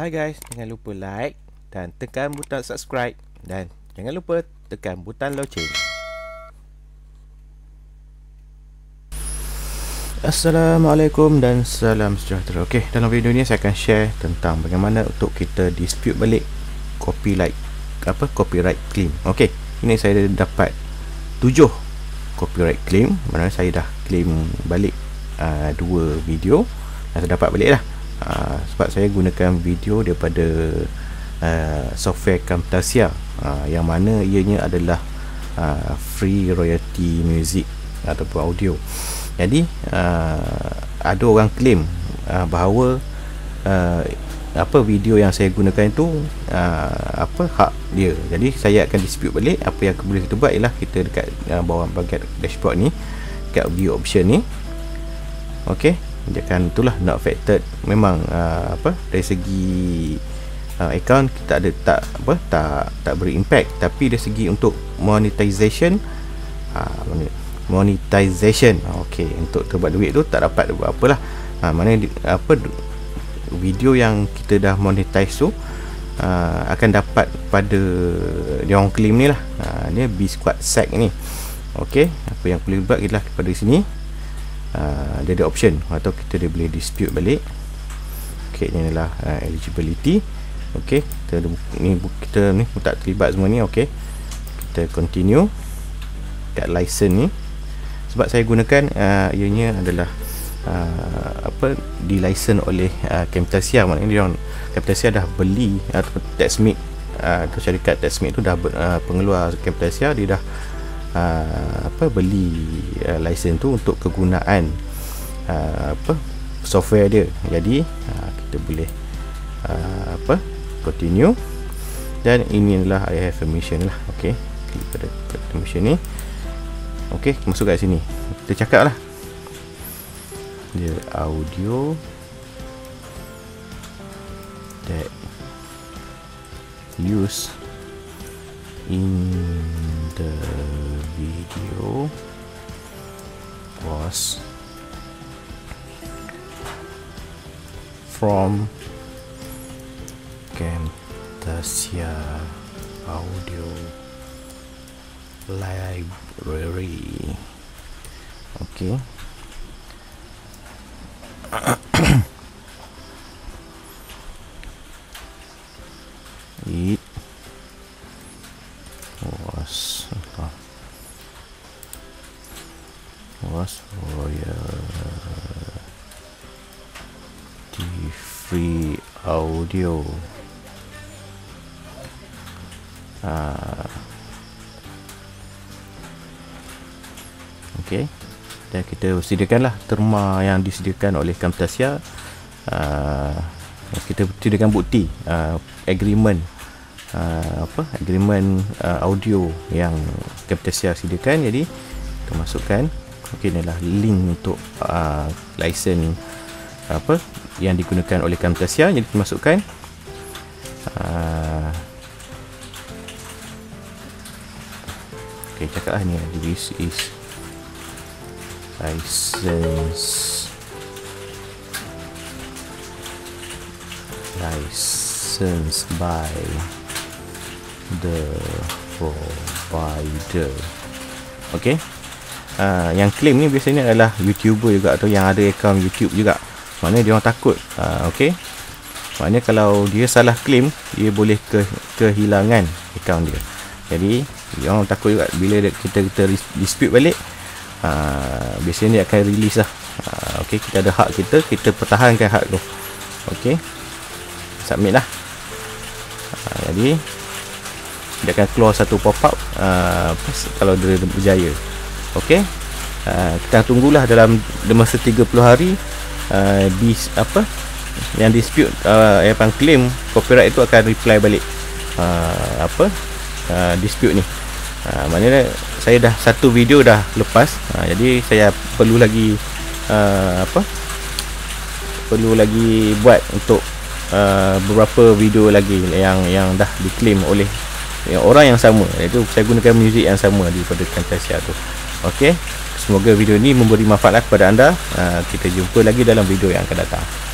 Hai guys, jangan lupa like dan tekan butang subscribe dan jangan lupa tekan butang loceng. Assalamualaikum dan salam sejahtera. Okey, dalam video ni saya akan share tentang bagaimana untuk kita dispute balik copyright claim. Okey, ini saya dapat 7 copyright claim, mana saya dah claim balik 2 video dan saya dapat balik lah. Sebab saya gunakan video daripada software Camtasia, yang mana ianya adalah free royalty music ataupun audio. Jadi ada orang claim bahawa video yang saya gunakan itu hak dia. Jadi saya akan dispute balik. Apa yang boleh kita buat ialah kita dekat bawah bahagian dashboard ni, dekat view option ni. Okey, jangan itulah not affected. Memang dari segi account kita ada tak beri impact, tapi dari segi untuk monetization, okey, untuk terbuat duit tu tak dapat buat apalah. Video yang kita dah monetize tu akan dapat pada dia orang claim ni lah. Dia B Squad Sack ni. Okey, apa yang boleh buat ialah daripada sini dia ada option atau kita boleh dispute balik. Okey, ni adalah eligibility. Okey, kita ni tak terlibat semua ni. Okey, kita continue kat license ni. Sebab saya gunakan ianya adalah di-license oleh Camtasia. Maknanya dia orang Camtasia dah beli atau Tex-Mid, atau syarikat Tex-Mid tu dah pengeluar Camtasia, dia dah beli license tu untuk kegunaan software dia. Jadi kita boleh continue, dan ini adalah I have permission lah. Okey, klik pada permission ni. Okey, masuk kat sini kita cakap lah dia audio that used in the video was from Camtasia audio library. Okey, it was royalty free audio okey. Dan kita sediakanlah terma yang disediakan oleh Camtasia. Kita sediakan bukti agreement audio yang Camtasia sediakan. Jadi kita masukkan. Okey, inilah link untuk license yang digunakan oleh Camtasia. Jadi kita masukkan okey, cakaplah ni this is licensed by the provider. Okey, yang claim ni biasanya adalah YouTuber juga atau yang ada akaun YouTube juga. Maknanya dia orang takut. Okey, maknanya kalau dia salah claim, dia boleh kehilangan akaun dia. Jadi dia orang takut juga. Bila kita dispute balik, biasanya dia akan release lah. Okey, kita ada hak kita, kita pertahankan hak tu. Okey, submit lah. Jadi dia akan keluar satu pop-up kalau dia berjaya. Okey, kita tunggulah dalam masa 30 hari yang dispute yang claim copyright itu akan reply balik dispute ni. Maknanya saya dah satu video dah lepas, jadi saya perlu lagi buat untuk beberapa video lagi yang dah diklaim oleh orang yang sama, iaitu saya gunakan muzik yang sama daripada Camtasia tu. Okey, semoga video ni memberi manfaat kepada anda. Kita jumpa lagi dalam video yang akan datang.